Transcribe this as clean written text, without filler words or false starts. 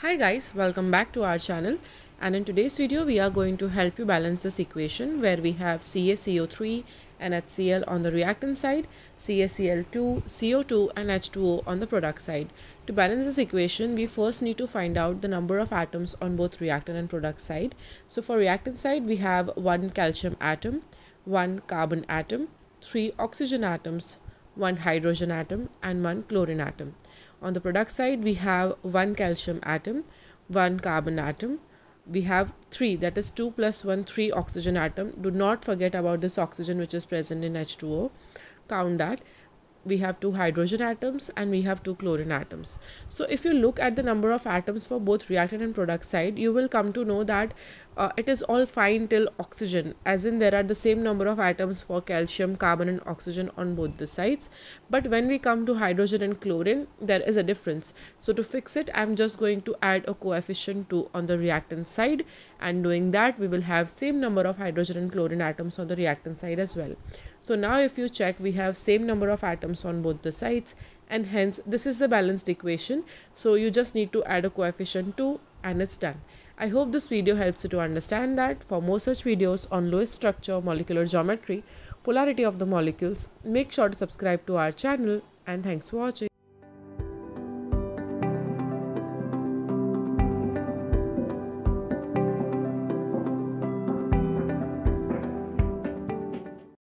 Hi guys, welcome back to our channel, and in today's video we are going to help you balance this equation where we have CaCO3 and HCl on the reactant side, CaCl2, CO2 and H2O on the product side. To balance this equation, we first need to find out the number of atoms on both reactant and product side. So for reactant side we have 1 calcium atom, 1 carbon atom, 3 oxygen atoms, 1 hydrogen atom and 1 chlorine atom. On the product side we have 1 calcium atom, 1 carbon atom, we have 3, that is 2 plus 1, 3 oxygen atom. Do not forget about this oxygen which is present in H2O, count that. We have 2 hydrogen atoms and we have 2 chlorine atoms. So if you look at the number of atoms for both reactant and product side, you will come to know that it is all fine till oxygen, as in there are the same number of atoms for calcium, carbon and oxygen on both the sides. But when we come to hydrogen and chlorine, there is a difference. So to fix it, I am just going to add a coefficient 2 on the reactant side, and doing that we will have same number of hydrogen and chlorine atoms on the reactant side as well. So now if you check, we have same number of atoms on both the sides, and hence this is the balanced equation. So you just need to add a coefficient 2 and it's done. I hope this video helps you to understand that. For more such videos on Lewis structure, molecular geometry, polarity of the molecules, make sure to subscribe to our channel, and thanks for watching.